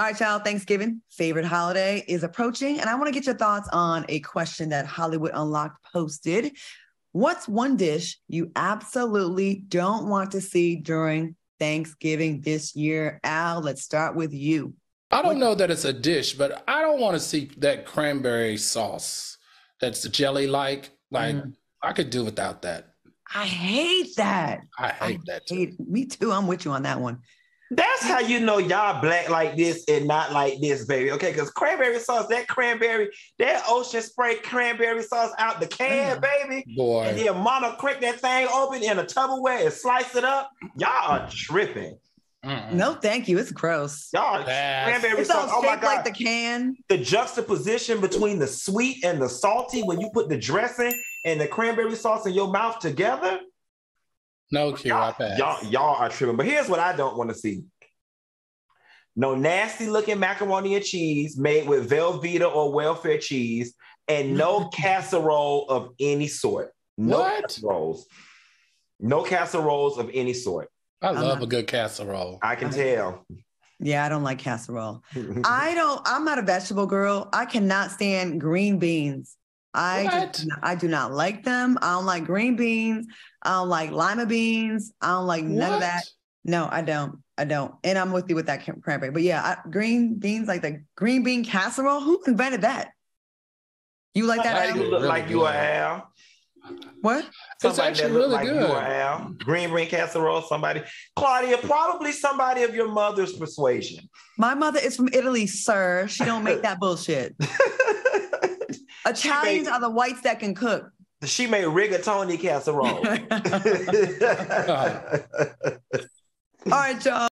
All right, y'all, Thanksgiving, favorite holiday, is approaching, and I want to get your thoughts on a question that Hollywood Unlocked posted. What's one dish you absolutely don't want to see during Thanksgiving this year? Al, let's start with you. I don't know that it's a dish, but I don't want to see that cranberry sauce that's jelly-like. I could do without that. I hate that. I hate that too. Me too. I'm with you on that one. That's how you know y'all black like this and not like this, baby. Okay, because cranberry sauce, that Ocean Spray cranberry sauce out the can, baby. Boy. And then mama crack that thing open in a Tupperware and slice it up. Y'all are tripping. Mm-mm. No, thank you. It's gross. Y'all, cranberry sauce. Oh my God. Like the can. The juxtaposition between the sweet and the salty when you put the dressing and the cranberry sauce in your mouth together. No, y'all are tripping. But here's what I don't want to see. No nasty looking macaroni and cheese made with Velveeta or welfare cheese, and no casserole of any sort. No casseroles of any sort. I love a good casserole. I can tell. Yeah, I don't like casserole. I'm not a vegetable girl. I cannot stand green beans. I do not like them. I don't like green beans. I don't like lima beans. I don't like none of that. No, I don't. And I'm with you with that cranberry. But yeah, green beans, like the green bean casserole. Who invented that? You like that? You look like you are Al. What? It's actually really good. Green bean casserole, somebody. Claudia, probably somebody of your mother's persuasion. My mother is from Italy, sir. She don't make that bullshit. Italians are the whites that can cook. She made rigatoni casserole. All right, y'all.